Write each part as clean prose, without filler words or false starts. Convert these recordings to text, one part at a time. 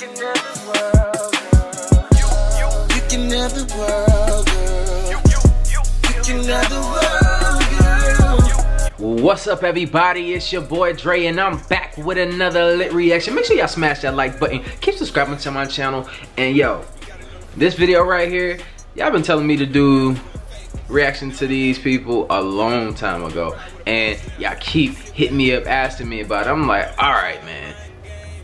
can have the world, girl. You can have the world, girl. You can have the world, girl. What's up, everybody? It's your boy Dre, and I'm back with another lit reaction. Make sure y'all smash that like button. Keep subscribing to my channel. And yo, this video right here, y'all been telling me to do reaction to these people a long time ago, and y'all keep hitting me up asking me about it. I'm like, all right, man,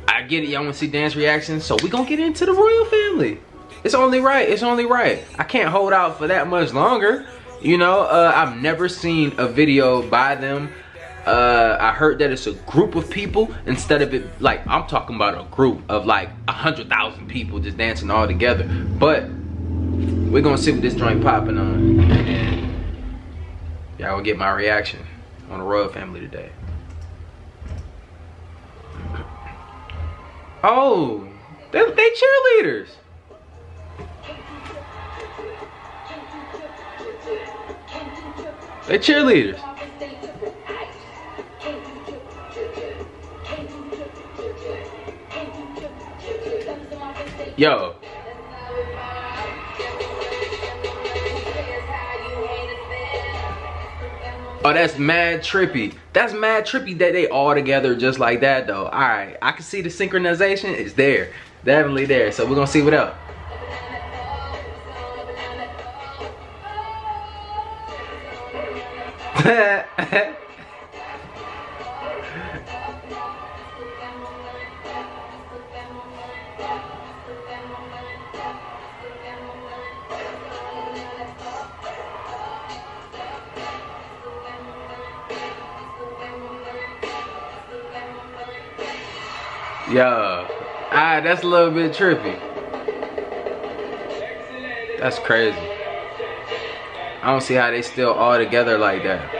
I get it, y'all want to see dance reactions, so we gonna get into the Royal Family. It's only right, it's only right. I can't hold out for that much longer, you know. I've never seen a video by them. I heard that it's a group of people instead of it, like, I'm talking about a group of like 100,000 people just dancing all together. But we're gonna see what this joint popping on, and y'all will get my reaction on the Royal Family today. Oh, they cheerleaders. They cheerleaders. Yo. Oh, that's mad trippy. That's mad trippy that they all together just like that, though. All right, I can see the synchronization is there, definitely there. So we're gonna see what up. Yo, alright, that's a little bit trippy. That's crazy. I don't see how they still all together like that.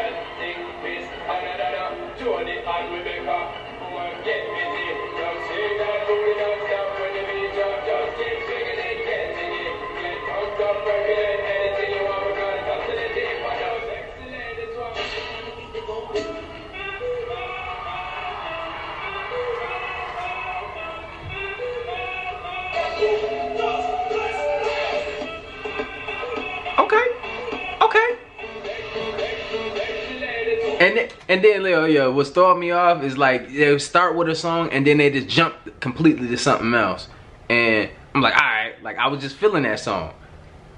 And then Leo, yo, what started me off is like they start with a song and then they just jump completely to something else, and I'm like, all right, like I was just feeling that song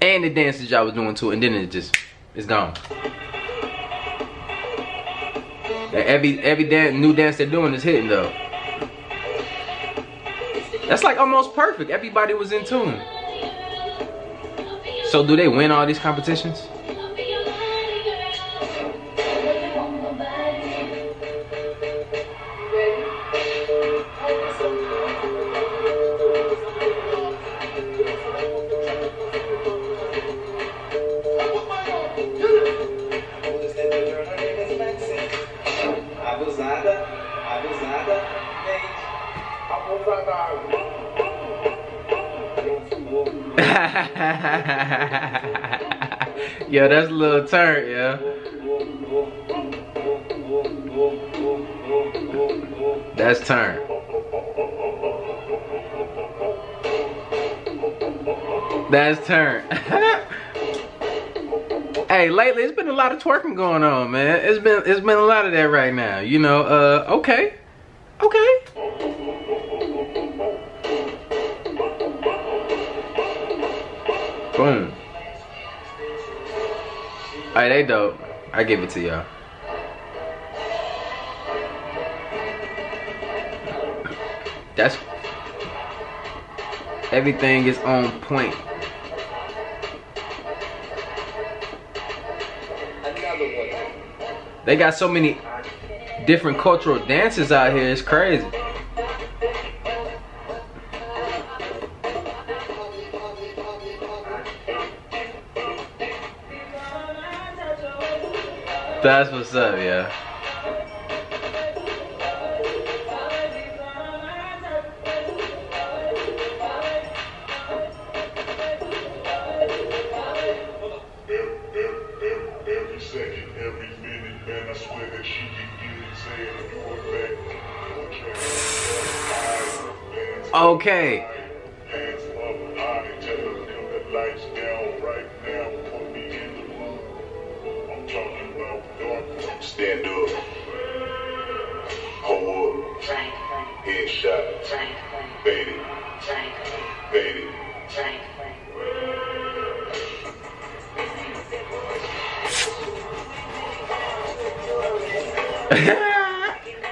and the dances y'all was doing too, and then it's gone. Every new dance they're doing is hitting though. That's like almost perfect. Everybody was in tune. So do they win all these competitions? Yeah, that's a little turn, yeah. That's turn. That's turn. Hey, lately it's been a lot of twerking going on, man. It's been a lot of that right now, you know. Okay. Okay. Boom. Alright, they dope. I give it to y'all. That's... everything is on point. They got so many different cultural dances out here, it's crazy. That's what's up, yeah. Okay. Stand up. Hold up. Headshot. Faded. Faded.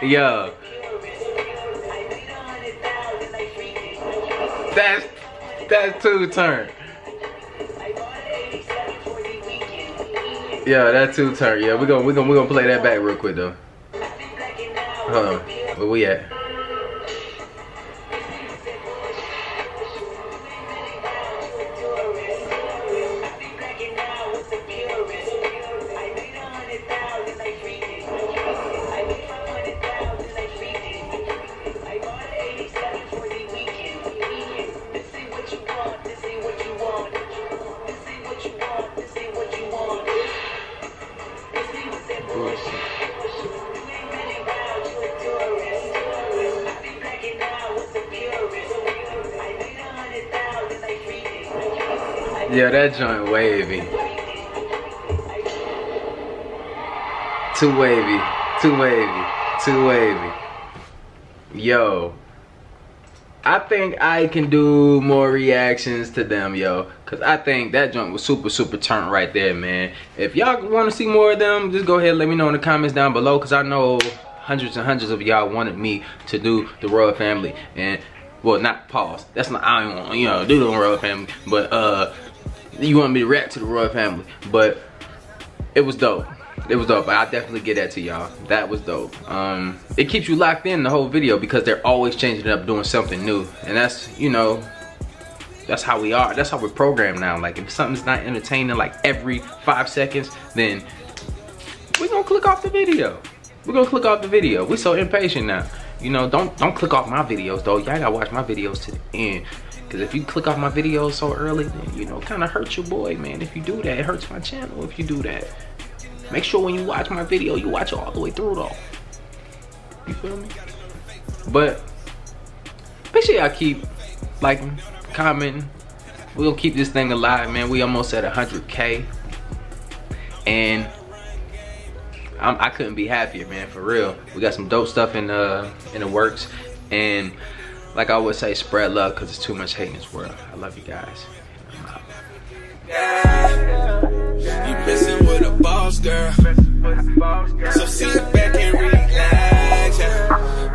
Yo. That's two turn. Yeah, that two turn. Yeah, we gonna play that back real quick though. Huh? Where we at? Yeah, that joint wavy. Too wavy. Too wavy. Too wavy. Yo. I think I can do more reactions to them, yo. Cause I think that joint was super, super turnt right there, man. If y'all wanna see more of them, just go ahead and let me know in the comments down below. Cause I know hundreds and hundreds of y'all wanted me to do the Royal Family. And, well, not pause. That's not, I don't want, you know, do the Royal Family. But, you want me to react to the Royal Family, but it was dope. It was dope. I'll definitely get that to y'all. That was dope. It keeps you locked in the whole video because they're always changing it up, doing something new, and that's, you know, that's how we are. That's how we're programmed now. Like if something's not entertaining, like every 5 seconds, then we're gonna click off the video. We're gonna click off the video. We're so impatient now. You know, don't click off my videos though. Y'all gotta watch my videos to the end. Cause if you click off my videos so early, then, you know, kinda hurts your boy, man. If you do that, it hurts my channel if you do that. Make sure when you watch my video, you watch it all the way through though. You feel me? But make sure y'all keep liking, commenting. We'll keep this thing alive, man. We almost at 100K. And I couldn't be happier, man, for real. We got some dope stuff in the works, and like I would say, spread love, because it's too much hate in this world. I love you guys. I'm out. You messing with a boss girl, so sit back and relax.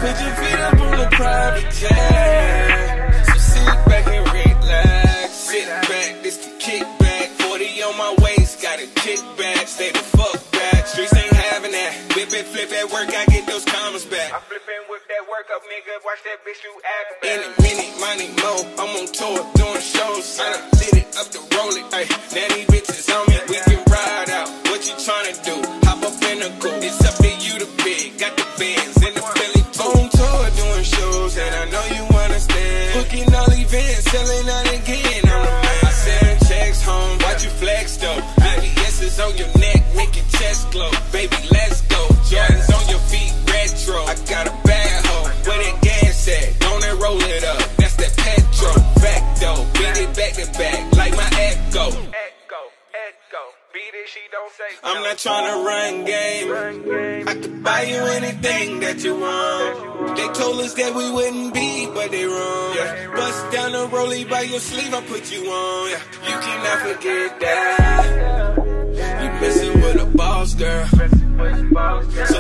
Put your feet up on the private jet, so sit back and relax. Sit back, this the kickback. 40 on my waist, got a kickback. Stay the fuck back, streets ain't having that. Whip it, flip that work, I get those commas back. I'm flipping with that work up, nigga. Watch that bitch you act bad. In a minute, money, mo. I'm on tour, doing shows. I done lit it up the roll it. Ay, now these bitches on me. We can ride out. What you tryna do? Hop up in a coupe. It's up to you to big. Got the bands in the Philly too. On tour, doing shows, and I know you understand. Booking all events, selling out again. I'm the man. I send checks home. Watch you flex though. IBS is on your neck, make your chest glow. Baby, let's go. Jordans on your feet, retro. I got a bad hoe. Where that gas at? Don't they roll it up? That's that petro. Facto. Beat it back to back like my echo. Echo, echo. Beat it, she don't say. I'm not tryna run game. I could buy you anything that you want. They told us that we wouldn't be, but they wrong. Yeah. Bust down the rollie by your sleeve, I put you on. Yeah. You cannot forget that. You messing with a boss girl, so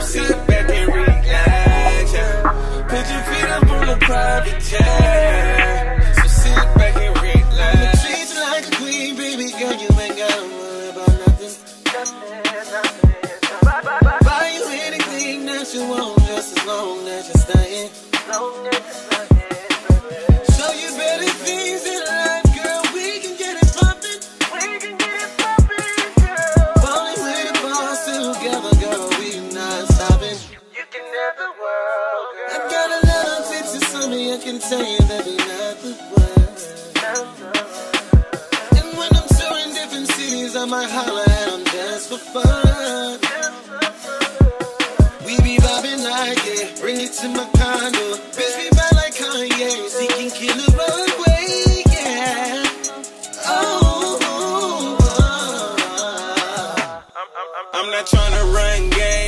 sit back and relax. Yeah. Put your feet up on the private jet, so sit back and relax. Treat you like a queen, baby girl. You ain't gotta worry about nothing. Buy you anything that you want, just as long as you're staying. Show you better things in life. I can tell you that we not the world. And when I'm touring different cities, I might holler at them just for fun. We be vibing like it, bring it to my condo. Bitch, we buy like Kanye, so he can keep I'm not trying to run game.